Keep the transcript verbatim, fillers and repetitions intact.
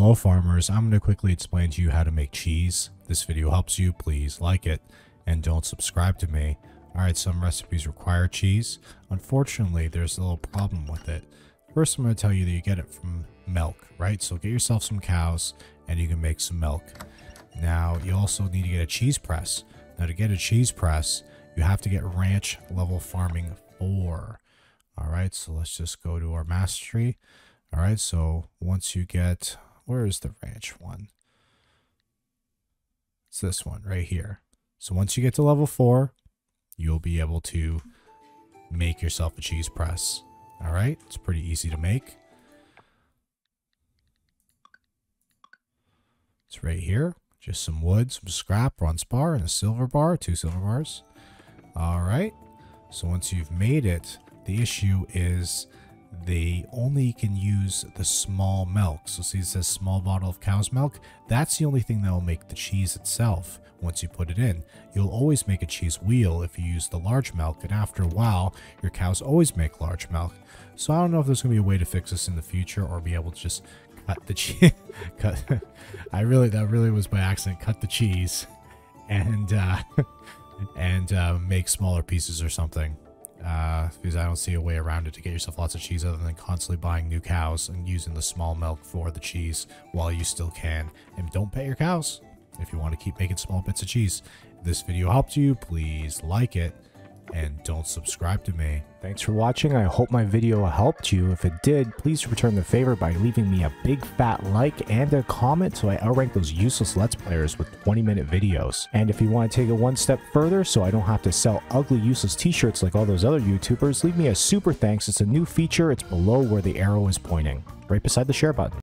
Hello farmers, I'm going to quickly explain to you how to make cheese. This video helps you, please like it and don't subscribe to me. Alright, some recipes require cheese. Unfortunately, there's a little problem with it. First, I'm going to tell you that you get it from milk, right? So get yourself some cows and you can make some milk. Now, you also need to get a cheese press. Now, to get a cheese press, you have to get Ranch Level Farming four. Alright, so let's just go to our mastery. Alright, so once you get... Where is the ranch one? It's this one right here. So once you get to level four, you'll be able to make yourself a cheese press. All right, it's pretty easy to make. It's right here. Just some wood, some scrap, bronze bar, and a silver bar, two silver bars. All right. So once you've made it, the issue is they only can use the small milk. So see, it says small bottle of cow's milk. That's the only thing that will make the cheese itself once you put it in. You'll always make a cheese wheel if you use the large milk, and after a while, your cows always make large milk. So I don't know if there's going to be a way to fix this in the future or be able to just cut the cheese. cut. I really, that really was by accident. Cut the cheese and, uh, and uh, make smaller pieces or something. Uh, because I don't see a way around it to get yourself lots of cheese other than constantly buying new cows and using the small milk for the cheese while you still can. And don't pet your cows if you want to keep making small bits of cheese. If this video helped you, please like it and don't subscribe to me. Thanks for watching. I hope my video helped you. If it did, please return the favor by leaving me a big fat like and a comment so I outrank those useless Let's Players with twenty minute videos. And if you want to take it one step further so I don't have to sell ugly useless t-shirts like all those other YouTubers, leave me a super thanks. It's a new feature. It's below where the arrow is pointing, right beside the share button.